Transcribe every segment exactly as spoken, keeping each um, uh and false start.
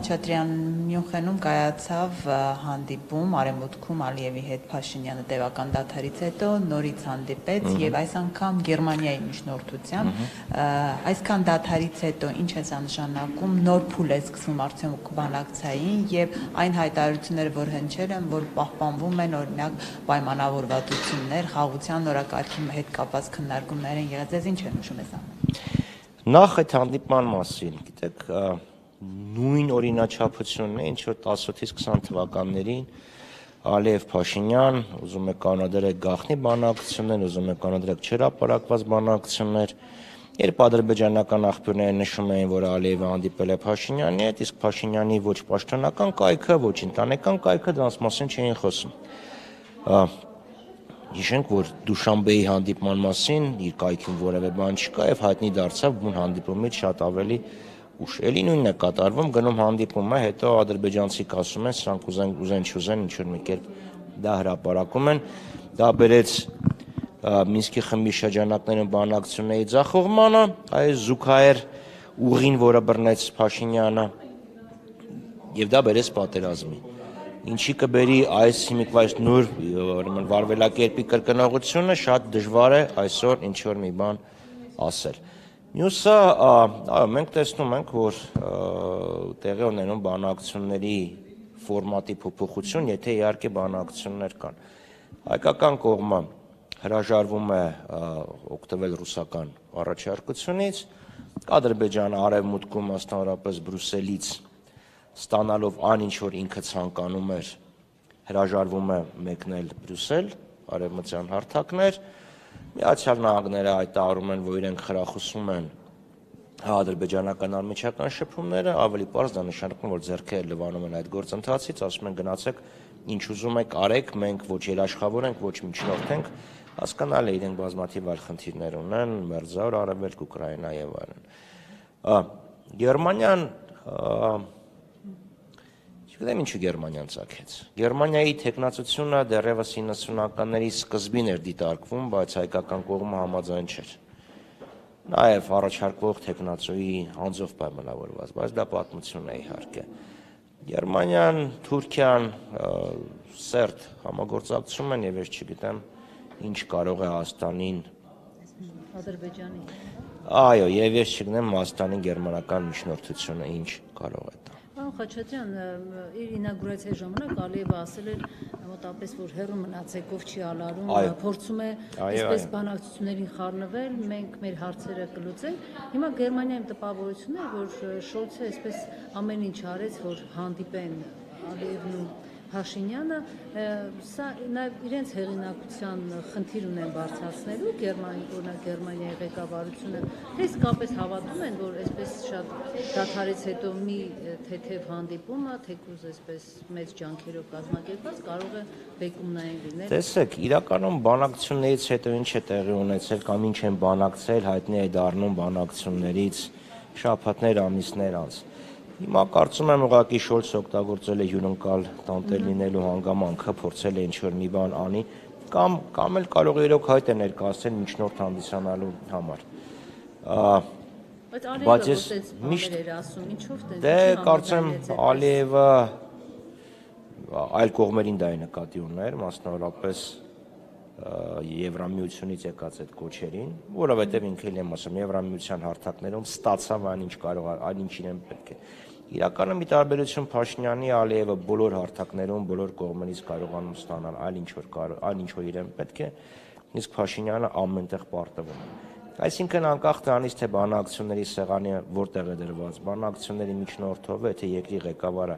Չատրյան Մյունխենում կայացավ հանդիպում Արեմոդքոմ Ալիևի հետ Փաշինյանը տևական դադարից հետո նորից հանդիպեց եւ այս անգամ Գերմանիայի միջնորդությամբ այսքան դադարից հետո ինչ է նշանակում նոր փուլ է սկսվում արդյունք բանակցային եւ այն հայտարարությունները որ հնչել են որ պահպանվում են օրինակ պայմանավորվածություններ խաղության նորակարգի հետ կապված քննարկումներ են եղած ես ինչ են նշում ես ամեն Նախ այդ հանդիպման մասին, գիտեք, նույն օրինաչափությունն է, ինչ որ տասնութից քսան թվականներին Ալիև Փաշինյան ուզում է կանոնադրել գաղտնի բանակցություններ, ուզում է կանոնադրել չհրապարակված բանակցություններ, երբ ադրբեջանական աղբյուրները նշում էին, որ Ալիևը հանդիպել է Փաշինյանի հետ, իսկ Փաշինյանի ոչ պաշտոնական կայքը, ոչ ընտանեկան կայքը դրանց մասին չէին խոսում։ Հիշենք, որ Դուշանբեի հանդիպման մասին իր կայքում որևէ բան չկա եւ հայտնի դարձավ բուն հանդիպումից շատ ավելի ուշ։ Էլի նույնն է կատարվում, գնում հանդիպումը, հետո ադրբեջանցիք ասում են, սրանք ուզեն ուզեն չուզեն ինչ որ մի կերպ դա հրապարակում են։ Դա բերեց Մինսկի խմբի շրջանակներում բանակցությունների ձախողմանը, այս զուգահեռ ուղին, որը բռնեց Փաշինյանը, եւ դա բերեց պատերազմի։ Ինչի կբերի այս հիմիկվա այս նոր վարվելակերպի կրկնողությունը շատ դժվար է այսօր ինչ որ մի բան ասել։ Մյուսը, այո, մենք տեսնում ենք, որ տեղի ունենում բանակցությունների ֆորմատի փոփոխություն, եթե իհարկե բանակցություններ կան։ Հայկական կողմը հրաժարվում է օգտվել ռուսական առաջարկությունից, Ադրբեջանը արևմուտքում մասնավորապես Բրյուսելից ստանալով այն ինչ որ ինքը ցանկանում էր հրաժարվում է մեկնել Բրյուսել, արևմտյան հարթակներ, Միացյալ Նահանգները հայտարարում են, որ իրենք խրախուսում են ադրբեջանական արմիչական շփումները, ավելի պարզ դա նշանակում, որ ձեռքերը լվանում են այդ գործընթացից, ասում են գնացեք ինչ ուզում եք արեք, մենք ոչ երաշխավոր ենք, ոչ միջնորդ ենք, հասկանալի է իրենք բազմաթիվ այլ խնդիրներ ունեն, Մերձավոր Արևելք, Ուկրաինա եւ այլն։ Գերմանիան Գիտեմ ինչու Գերմանիան ծագեց։ Գերմանիայի տեխնացությունը դեռևս հինգսունականների սկզբին էր դիտարկվում, բայց հայկական կողմը համաձայն չէր։ Նաև առաջարկվող տեխնացուի անձով պայմանավորված, բայց դա պատմություն է իհարկե։ Գերմանիան, Թուրքիան սերտ համագործակցում են եւ ես չգիտեմ ինչ կարող է Հայաստանին Ադրբեջանին։ Այո, եւ ես չգիտեմ Հայաստանի գերմանական միջնորդությունը ինչ կարող է։ Խաչատրյան, իր ինագուրացիայի ժամանակ Ալիևը ասել էր, մոտապես որ հեռու մնացեք, ով չի ալարում, փորձում է այսպես բանակցություններին խառնվել, մենք մեր հարցերը կլուծենք։ Հիմա Գերմանիայում տպավորությունն է, որ Շոլցը այսպես ամեն ինչ արեց, որ հանդիպեն Ալիևն ու Փաշինյանը, սա նաև իրենց հեղինակության խնդիր ունեն բարձրացնելու Գերմանիայի ղեկավարությունը, թե իսկապես հավատում են, որ այսպես շատ դադարից հետո մի թեթև հանդիպումը, թեկուզ այսպես մեծ ջանքերով կազմակերպված կարող է բեկումնային լինել։ Տեսեք, իրականում բանակցություններից հետո ինչ է տեղի ունեցել կամ ինչ են բանակցել, հայտնի է դառնում բանակցություններից շաբաթներ, ամիսներ անց։ Հիմա կարծում եմ ուղղակի Շոլցը օգտագործել է հյուրընկալ տանտեր լինելու հանգամանքը, փորձել է ինչ-որ մի բան անի, կամ կամ էլ կարող է իրոք հայտ է ներկայացնել միջնորդ հանդիսանալու համար։ Բայց ես միշտ դե կարծեմ Ալիևը այլ կողմերին դա է նկատի ուներ, մասնավորապես Եվրամիությունից եկած այդ կոչերին, որովհետև ինքն էլ եմ ասում, Եվրամիության հարթակներում ստացավ այն ինչ կարող է, այն ինչին են պետք է։ Իրականում ի տարբերություն Փաշինյանի, Ալիևը բոլոր հարթակներում, բոլոր կողմերից կարողանում ստանալ այլ ինչ որ կարող, այլ ինչ որ իրեն պետք է, իսկ Փաշինյանը ամենտեղ պարտվում է։ Այսինքն անկախ դրանից, թե բանակցությունների սեղանը որտեղ է դրված, բանակցությունների միջնորդով է, թե երկրի ղեկավարը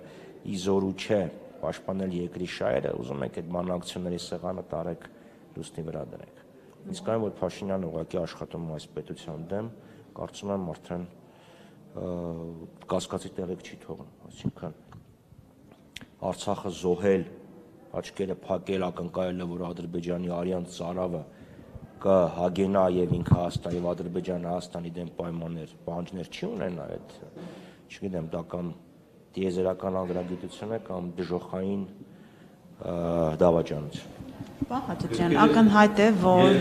իզորու չէ պաշտպանել երկրի շահերը, ուզում եք այդ բանակցությունների սեղանը տարեք լուսնի վրա դրեք։ Իսկ այն, որ Փաշինյանը ուղղակի աշխատում այս պետության դեմ, կարծում եմ արդեն կասկածի տեղիք չի թողնում, այսինքն Արցախը զոհել, աչքերը փակել, ակնկալելը, որ Ադրբեջանի արյան ծարավը կհագենա եւ ինքը Հայաստանի եւ Ադրբեջանը Հայաստանի դեմ պայմաններ, պահանջներ չի ունենա, այդ չգիտեմ, դա կամ տիեզերական անդրադիտություն է կամ դժոխային դավաճանություն։ Պահատության, ակնհայտ է, որ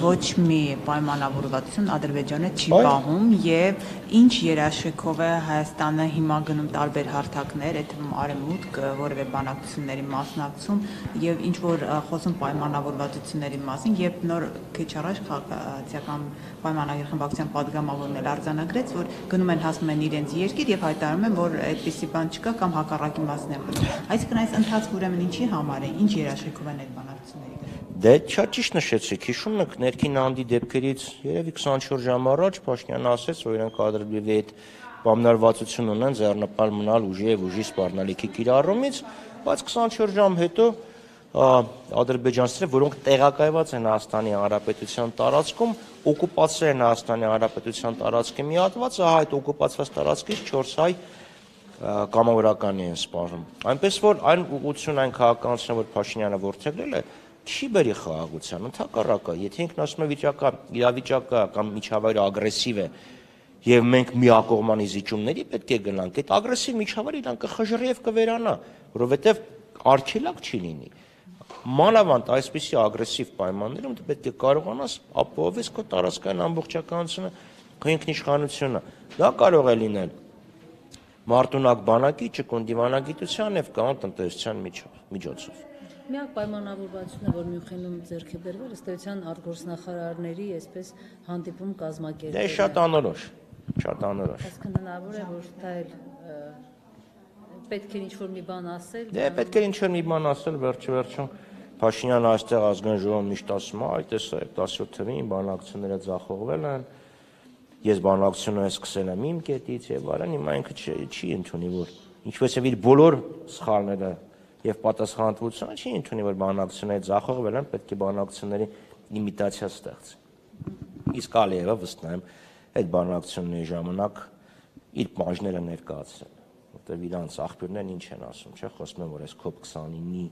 ոչ մի պայմանավորվածություն Ադրբեջանը չի պահում եւ ինչ երաշխիքով է Հայաստանը հիմա գնում տարբեր հարթակներ, այդ թվում Արեմուտք, որևէ բանակցությունների մասնակցում եւ ինչ որ խոսում պայմանավորվածությունների մասին, երբ նոր քիչ առաջ քաղաքացիական պայմանագիր խմբակցության պատգամավորն էլ արձանագրեց, որ գնում են հասնում են իրենց երկիր եւ հայտարարում են, որ այդպիսի բան չկա կամ հակառակի մասն է գնում։ Այսինքն այս ընթացքը ուրեմն ինչի համար է, ինչ երաշխիքով են այդ բանակցությունները։ Դե չա ճիշտ նշեցիք, հիշում եք ներքին անդի դեպքերից երևի քսանչորս ժամ առաջ Փաշինյանը ասեց, որ իրենք Ադրբեջանի հետ պայմանավորվածություն ունեն ձեռնպահ մնալ ուժի եւ ուժի սպառնալիքի կիրառումից, բայց քսանչորս ժամ հետո ադրբեջանցիները, որոնք տեղակայված են Հայաստանի Հանրապետության տարածքում, օկուպացրել են Հայաստանի Հանրապետության տարածքի մի հատված, ահա այդ օկուպացված տարածքից չորս հայ կամավորականի են սպառում։ Այնպես որ այն ուղղությունն այն քաղաքականությունն, որ Փաշինյանը ողջունել է, չի բերի խաղաղության, ընդհակառակը, եթե ինքն ասում է վիճակը, իրավիճակը կամ միջավայրը ագրեսիվ է եւ մենք միակողմանի զիջումների պետք է գնանք, այդ ագրեսիվ միջավայրը իրան կխժռի եւ կվերանա, որովհետեւ արգելակ չի լինի։ Մանավանդ այսպիսի ագրեսիվ պայմաններում դու պետք է կարողանաս ապահովես քո տարածքային ամբողջականությունը, քո ինքնիշխանությունը։ Դա կարող է լինել մարտունակ բանակի, ճկուն դիվանագիտության եւ կամ տնտեսության միջոցով։ Միակ պայմանավորվածությունը, որ Մյունխենում ձեռք է բերվել, ըստեյության արտգործնախարարների այսպես հանդիպում կազմակերպելը։ Դե շատ անորոշ, շատ անորոշ։ Այսինքն հնարավոր է, որ դա էլ պետք է ինչ-որ մի բան ասել։ Դե պետք է ինչ-որ մի բան ասել, վերջ-վերջում Փաշինյանը այստեղ ազգային ժողովում միշտ ասում է, այ տեսա, տասյոթ թվին բանակցությունները ձախողվել են, ես բանակցությունը սկսել եմ իմ կետից եւ այլն, հիմա ինքը չի ընդունի, որ ինչպես էլ իր բոլոր սխալները եւ պատասխանատվությունը չի ընդունի, որ բանակցությունները ձախողվել են, պետք է բանակցությունների իմիտացիա ստեղծի։ Իսկ Ալիևը վստահեմ այդ բանակցությունների ժամանակ իր բաժները ներկայացրել, որտեղ իրանց աղբյուրներն ինչ են ասում, չէ՞, խոսում են, որ այս քոփ քսանինի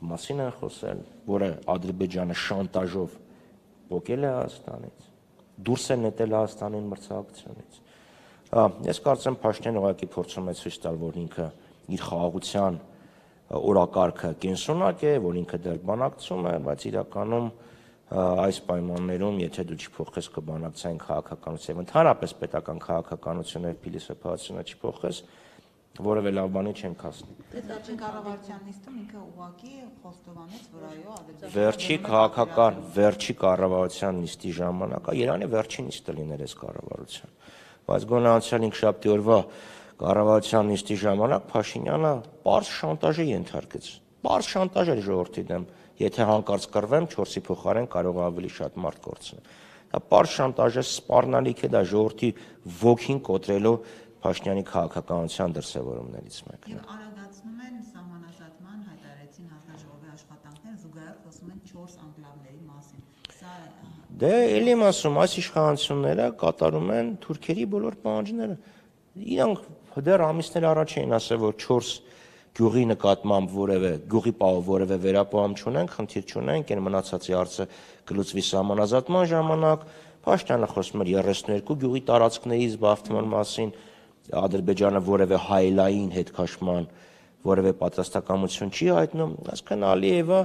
մասին են խոսել, որը Ադրբեջանը շանտաժով ողել է Հայաստանից, դուրս է նետել Հայաստանին մրցակցությունից։ Ես կարծեմ Փաշինյանը ուղղակի փորձում է ցույց տալ, որ ինքը իր խաղաղության օրակարգը կենսունակ է, որ ինքը դեռ բանակցում է, բայց իրականում այս պայմաններում, եթե դու չփոխես քո բանակցային քաղաքականությունը, ընդհանրապես պետական քաղաքականությունը եւ փիլիսոփայությունը չփոխես, որևէ լավ բանի չենք հասնի։ Այդ աչքի կառավարության նիստում ինքը ուղղակի խոստովանեց, որ այո, Ադրբեջանը վերջի քաղաքական, վերջի կառավարության նիստի ժամանակ, Երևանի վերջին նիստը լիներ այս կառավարության։ Բայց գոնե անցյալ հինգշաբթի օրվա կառավարության նիստի ժամանակ Փաշինյանը պարզ շանտաժի ենթարկեց։ Պարզ շանտաժ էր ժողովրդի դեմ, եթե հանկարծ կռվեմ, չորսի փոխարեն կարող ավելի շատ մարդ կորցնեմ։ Դա պարզ շանտաժը սպառնալիք է, դա ժողովրդի ոգին կոտրելու Փաշինյանի քաղաքականության դրսևորումներից մեկն է։ Եվ արագացնում են սահմանազատման հայտարարեցին հանձնաժողովի աշխատանքները, զուգահեռ խոսում են չորս անկլավների մասին։ Սա Դե, ելի եմ ասում, այս իշխանությունները կատարում են թուրքերի բոլոր պահանջները։ Իրանք դեռ ամիսներ առաջ էին ասել, որ չորս գյուղի նկատմամբ որևէ գյուղի պահով որևէ վերապահում չունենք, խնդիր չունենք, այն մնացածի հարցը կլուծվի համանազատման ժամանակ, Փաշինյանը խոսում էր երեսուներկու գյուղի տարածքների զբաղման մասին, Ադրբեջանը որևէ հայելային հետքաշման, որևէ պատասխանատվություն չի հայտնում, այսինքն Ալիևը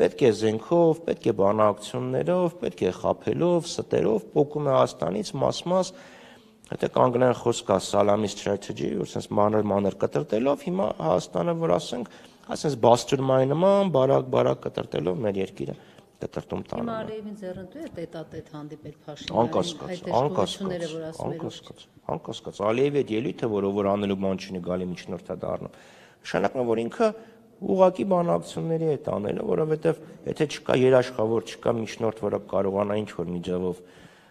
պետք է զենքով, պետք է բանակցություններով, պետք է խաբելով, ստերով փոկում է Հայաստանից մաս-մաս։ Հետո կանգնեն խոսք ասալամի ստրատեգի, որ sense մանր-մանր կտրտելով հիմա Հայաստանը, որ ասենք, sense բաստուրմայի նման բարակ-բարակ կտրտելով մեր երկիրը կտրտում տանում։ Հիմա Ալիևին ձեռնտու է տետատետ հանդիպել Փաշինյանին, անկասկած, անկասկած։ Ալիևի այդ ելույթը, որով որ անելու բան չունի, գալի միջնորդա դառնում, նշանակում է, որ ինքը ուղղակի բանակցությունների հետ անելու, որովհետև եթե չկա երաշխավոր, չկա միջնորդ, որը կարողանա ինչ-որ միջավայրով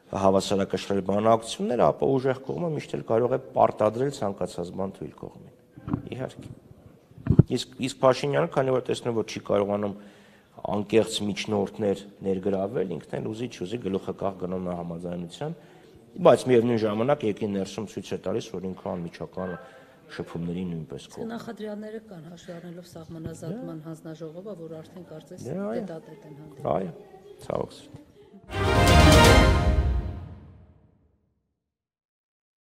հավասարակշռել բանակցությունները, ապա ուժեղ կողմը միշտ էլ կարող է պարտադրել ցանկացած բան թույլ կողմին։ Իհարկե։ Իսկ իսկ Փաշինյանը, քանի որ տեսնում որ չի կարողանում անկեղծ միջնորդներ ներգրավել, ինքն էլ ուզի չուզի գլուխը կախ գնում համաձայնության, բայց միևնույն ժամանակ եկի ներսում ցույց է տալիս, որ ինքը անմիջական շփումների նույնպես կողմ է։ Նախադրյալները կան, հաշվի առնելով սահմանազատման հանձնաժողովը, որ արդեն կարծես դետատետ են հանդիպել։ Այո, ցավոք։